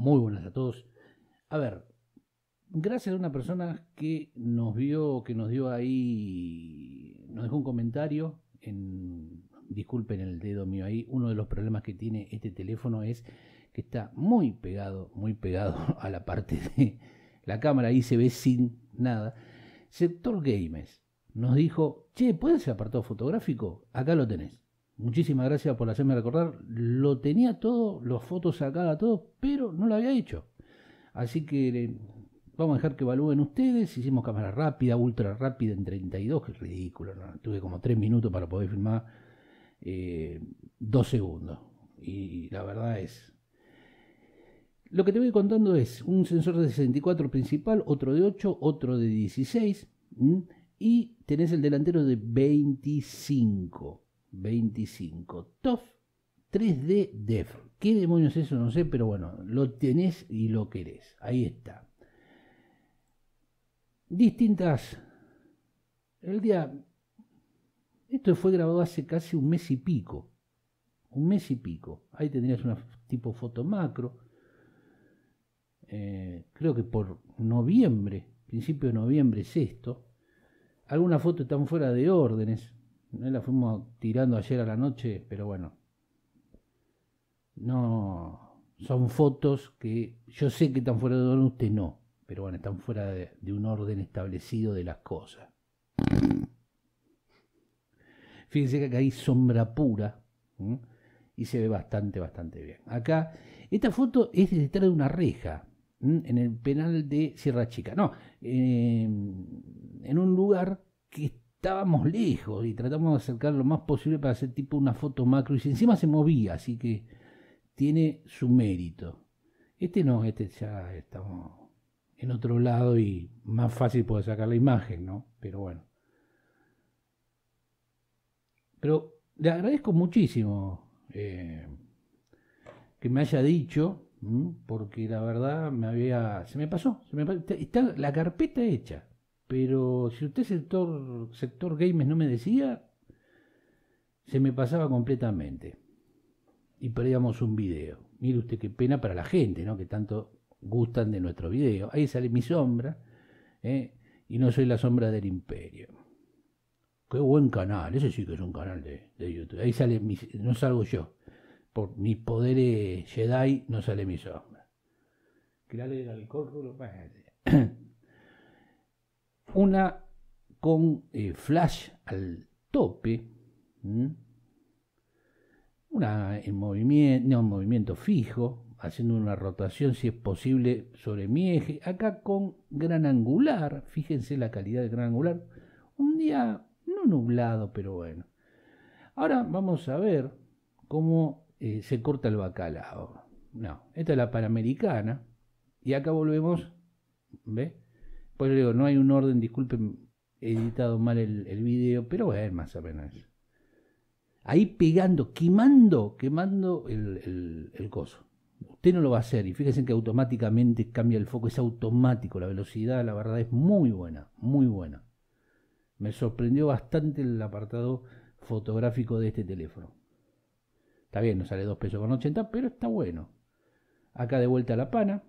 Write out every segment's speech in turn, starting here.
Muy buenas a todos. A ver, gracias a una persona que nos vio, que nos dio ahí, nos dejó un comentario en... Disculpen el dedo mío ahí. Uno de los problemas que tiene este teléfono es que está muy pegado a la parte de la cámara. Ahí se ve sin nada. Sector Games nos dijo, che, ¿puedes hacer apartado fotográfico? Acá lo tenés. Muchísimas gracias por hacerme recordar. Lo tenía todo, las fotos sacadas, todo, pero no lo había hecho. Así que vamos a dejar que evalúen ustedes. Hicimos cámara rápida, ultra rápida en 32, que es ridículo, ¿no? Tuve como 3 minutos para poder filmar 2 segundos, y la verdad es lo que te voy contando. Es un sensor de 64 principal, otro de 8, otro de 16, y tenés el delantero de 25 TOF 3D DEF. ¿Qué demonios es eso? No sé, pero bueno, lo tenés y lo querés, ahí está. Distintas el día. Esto fue grabado hace casi un mes y pico. Ahí tendrías una tipo foto macro. Creo que por noviembre, principio de noviembre es esto. Algunas fotos están fuera de órdenes. Las fuimos tirando ayer a la noche, pero bueno. No, son fotos que yo sé que están fuera de orden, usted no. Pero bueno, están fuera de un orden establecido de las cosas. Fíjense que acá hay sombra pura, ¿m? Y se ve bastante bien. Acá, esta foto es detrás de una reja, ¿m? En el penal de Sierra Chica. No, en un lugar que estábamos lejos y tratamos de acercar lo más posible para hacer tipo una foto macro. Y encima se movía, así que tiene su mérito. Este no, este ya estamos en otro lado y más fácil poder sacar la imagen, ¿no? Pero bueno. Pero le agradezco muchísimo que me haya dicho, ¿m? Porque la verdad se me pasó. Está la carpeta hecha, pero si usted sector Games no me decía, se me pasaba completamente. Y perdíamos un video. Mire usted qué pena para la gente, ¿no? Que tanto gustan de nuestro video. Ahí sale mi sombra, y no soy la sombra del imperio. Qué buen canal, ese sí que es un canal de YouTube. Ahí sale, no salgo yo. Por mis poderes Jedi no sale mi sombra. Crearle el alcohol, rulo. Una con flash al tope. ¿Mm? Una en movimiento, no, en movimiento fijo. Haciendo una rotación, si es posible, sobre mi eje. Acá con gran angular. Fíjense la calidad del gran angular. Un día... no nublado, pero bueno. Ahora vamos a ver cómo se corta el bacalao. No, esta es la Panamericana. Y acá volvemos. ¿Ve? Pues digo, no hay un orden, disculpen, he editado mal el video, pero bueno, más o menos. Ahí pegando, quemando el coso. Usted no lo va a hacer. Y fíjense que automáticamente cambia el foco. Es automático, la velocidad, la verdad, es muy buena, muy buena. Me sorprendió bastante el apartado fotográfico de este teléfono. Está bien, no sale 2 pesos con 80, pero está bueno. Acá de vuelta a la pana.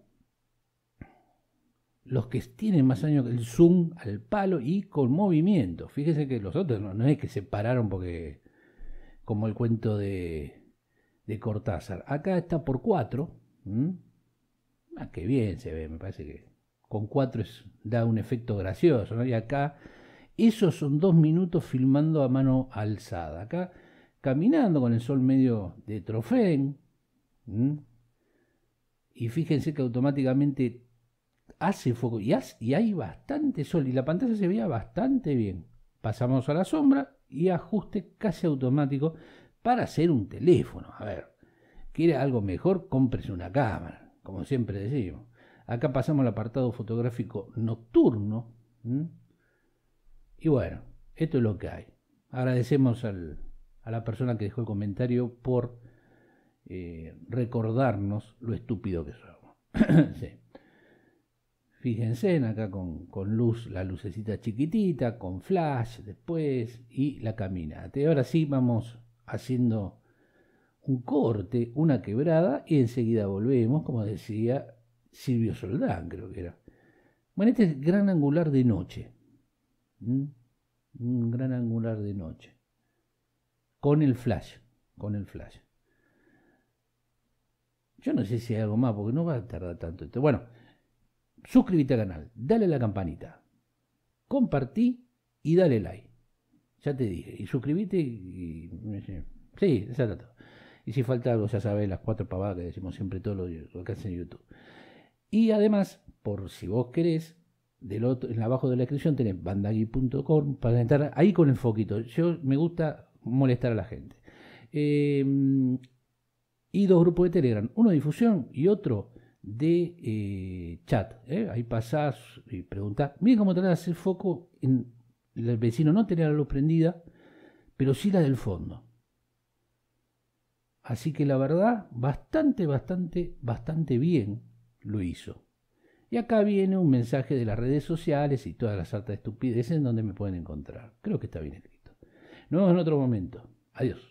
Los que tienen más años, el zoom al palo y con movimiento. Fíjense que los otros no es que se pararon porque... como el cuento de Cortázar. Acá está por 4. ¿Mm? Ah, qué bien se ve, me parece que con 4 da un efecto gracioso, ¿no? Y acá... esos son 2 minutos filmando a mano alzada. Acá caminando con el sol medio de trofén. ¿Mm? Y fíjense que automáticamente hace foco. Y hay bastante sol. Y la pantalla se veía bastante bien. Pasamos a la sombra y ajuste casi automático para hacer un teléfono. A ver, ¿quiere algo mejor? Cómprese una cámara, como siempre decimos. Acá pasamos al apartado fotográfico nocturno. ¿Mm? Y bueno, esto es lo que hay. Agradecemos a la persona que dejó el comentario por recordarnos lo estúpido que somos. Sí. Fíjense acá con luz, la lucecita chiquitita, con flash después y la caminata. Y ahora sí vamos haciendo un corte, una quebrada y enseguida volvemos, como decía Silvio Soldán, creo que era. Bueno, este es gran angular de noche. Un gran angular de noche. Con el flash, con el flash. Yo no sé si hay algo más, porque no va a tardar tanto esto. Bueno, suscríbete al canal, dale a la campanita, compartí y dale like. Ya te dije, y suscríbete y... Sí, exacto. Y si falta algo, ya sabes, las 4 pavadas que decimos siempre todos los que hacen en YouTube. Y además, por si vos querés, del otro, en abajo de la descripción tenés bandagui.com para entrar ahí con el foquito. Yo me gusta molestar a la gente. Y 2 grupos de Telegram, uno de difusión y otro de chat. Ahí pasás y preguntás. Miren cómo tenés el foco en el vecino, no tenía la luz prendida, pero sí la del fondo. Así que la verdad, bastante bien lo hizo. Y acá viene un mensaje de las redes sociales y todas las hartas estupideces en donde me pueden encontrar. Creo que está bien escrito. Nos vemos en otro momento. Adiós.